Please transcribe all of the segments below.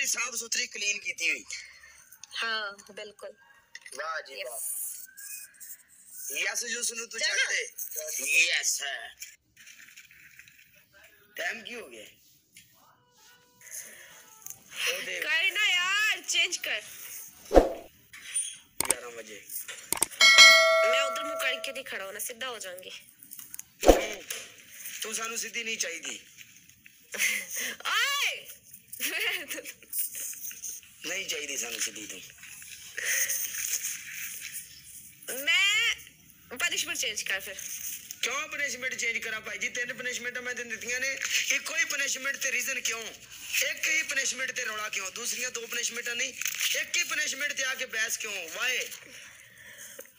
बड़ी साफ सुथरी क्लीन की थी हुई। हाँ बिल्कुल, वाह जी वाह। यस जो सुनो तू चलते। यस है टाइम क्यों हो गया? कर ना यार, चेंज कर। 11 बजे मैं उधर मुंह करके नहीं खड़ा होना, सीधा हो जाऊंगी। तू सानू सीधी नहीं चाहिए। ओए नहीं चाहिए सानू सीधी। तू मैं पनिशमेंट चेंज कर फिर। क्यों पनिशमेंट चेंज करा भाई जी? तीन पनिशमेंट मैं तेन दित्तियां ने। एक ही पनिशमेंट ते रीजन क्यों? एक ही पनिशमेंट ते रौला क्यों? दूसरियां दो पनिशमेंटा नहीं। एक ही पनिशमेंट ते आके बहस क्यों? वाई?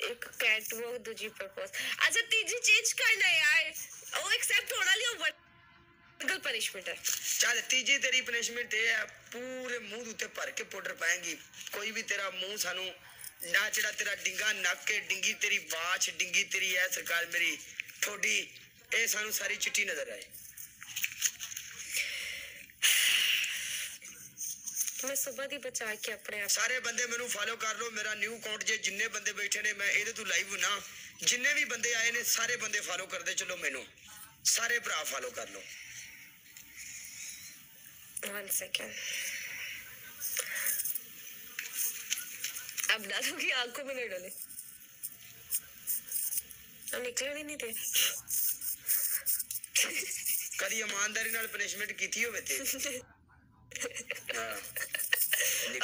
एक कैट वो दूसरी प्रपोज। अच्छा तीजी चेंज करना यार, वो एक्सेप्ट होना लियो वर्टिकल पनिशमेंट है। चल तीजी तेरी पनिशमेंट ये है, पूरे मुंह उते भर के पाउडर पाएंगी। कोई भी तेरा मुंह सानू ना चढ़ा, तेरा डिंगा नाके डिंगी, तेरी वाच डिंगी, तेरी ऐ सरकार मेरी थोड़ी ए सानू सारी चिट्टी नजर आए। मैं सुबह दी बचा के अपने आप। सारे बंदे मेनू फॉलो कर लो, मेरा न्यू अकाउंट जे जिन्ने बंदे बैठे ने, मैं इहदे तू लाइव ना जिन्ने भी बंदे आए ने सारे बंदे फॉलो कर दे। चलो मेनू सारे भरा फॉलो कर लो। 1 सेकंड अब डालूंगी, आंखों में नहीं डाले। हम निकलने नहीं थे। कदी ईमानदारी नाल पनिशमेंट कीती होवे ते।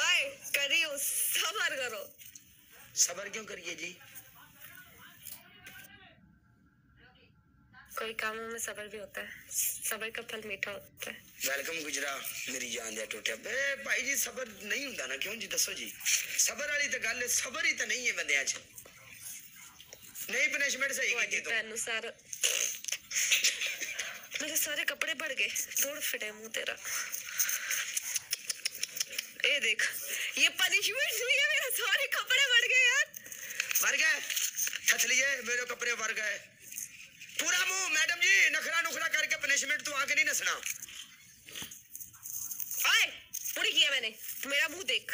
ओए करियो, सबर करो। सबर क्यों करिए जी? कोई कामों में सबर भी होता है, सबर का फल मीठा होता है। वेलकम गुजरा मेरी जान दे टोटिया। बे भाई जी सबर नहीं होता ना, क्यों जी दसो जी? सबर वाली तो गल, सबर ही तो नहीं है बंदे। आज नहीं पनिशमेंट सही की तो अनुसार मेरे सारे कपड़े भर गए, थोड़ा फिटे मुंह तेरा। ये देख, ये पनिशमेंट नहीं है, मेरे सारे कपड़े भर गए यार। भर गए थथलिए, मेरे कपड़े भर गए पूरा मुंह। मैडम जी नखरा नुखरा करके पनिशमेंट तो आगे नहीं नसना। ओए पूरी किया मैंने, मेरा मुंह देख।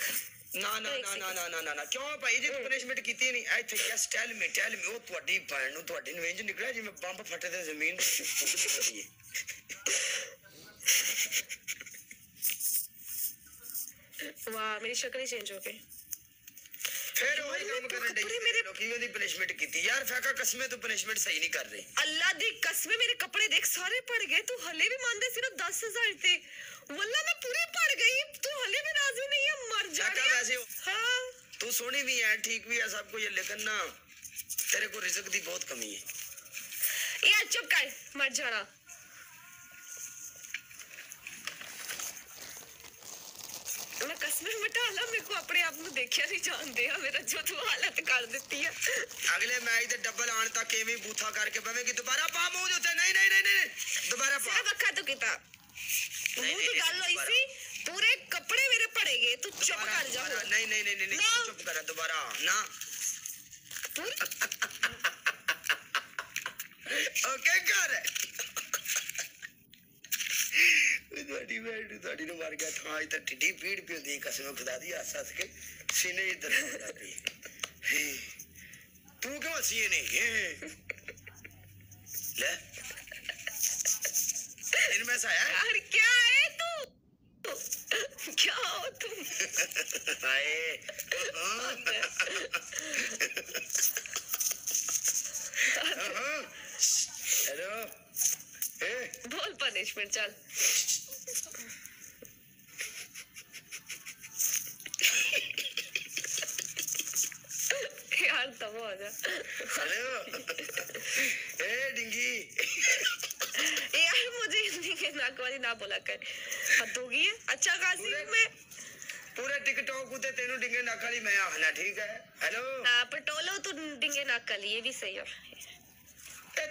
ना ना ना ना ना ना ना ना क्यों भाई जी? तू पनिशमेंट कीती नहीं। I think yes, tell me tell me. वो ਤੁਹਾਡੀ ਭੈਣ ਨੂੰ ਤੁਹਾਡੇ ਨੂੰ ਇੰਜ ਨਿਕਲਿਆ ਜਿਵੇਂ ਬੰਬ ਫਟੇ ਤੇ ਜ਼ਮੀਨ ਫਟਦੀ ਹੈ। वाह मेरी शक्ल ही चेंज हो गई। फिर वही काम करन दे। मेरे लोगों ने पनिशमेंट कीती यार। फैका कसमें तू पनिशमेंट सही नहीं कर रही। अल्लाह दी कसमें मेरे कपड़े देख सारे पड़ गए। तू हले भी मानदे सी ना 10,000 ते। वल्ला मैं पूरे पड़ गई, तू हले भी राजी नहीं है। मर जा क्या वैसे हो? हां तू सोनी भी है, ठीक भी है सब कुछ, लेकिन ना तेरे को रिज़्क दी बहुत कमी है। यार चुप कर, मर जाना। मैं कसमें मिटा ला, मेरे को अपने आप में देखिया नहीं जानते है। मेरा जो तू हालत कर देती है। अगले मैच दे डबल आन तक एवें बूथा करके पवेगी। दोबारा पा मुंह दे उते। नहीं नहीं नहीं नहीं दोबारा पा। सब अखा तो कीता मुंह तो गल होई सी। पूरे कपड़े मेरे पड़े गए, तू चुप कर जा। नहीं नहीं नहीं नहीं चुप कर दोबारा ना। ओके कर। ਤੁਹਾਡੀ ਬੈਠੀ ਤੁਹਾਡੀ ਨੂੰ ਮਾਰ ਗਿਆ ਥਾਂ। ਇਹ ਤਾਂ ਟਿੱਡੀ ਪੀੜ ਪੀ ਹੁੰਦੀ ਕਸਮ ਖੁਦਾ ਦੀ। ਹੱਸ ਹੱਸ ਕੇ ਸੀਨੇ ਹੀ ਦਰਦ ਹੋ ਜਾਂਦੀ। ਤੂੰ ਕਿਉਂ ਹੱਸੀ ਨਹੀਂ? ਲੈ ਇਹਨੂੰ ਮੈਂ ਸਾਇਆ ਯਾਰ। ਕੀ ਹੈ ਤੂੰ? ਕੀ ਹੋ ਤੂੰ? ਹਾਏ ਹੈਲੋ। बोल पनिशमेंट चल। यार तब हो जा। हेलो ए डिंगी। यार मुझे हिंदी के नाक वाली ना बोला कर, हद हो गई है। अच्छा खासी मैं पूरे टिकटॉक उते तेनू डिंगे नाक वाली मैं आखना, ठीक है? हेलो हां पटोलो तू डिंगे नाक वाली, ये भी सही है।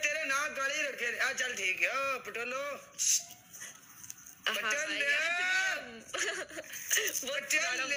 तेरे नाक गाली रखे आ। चल ठीक है पटोलो। पटोलो पटोलो।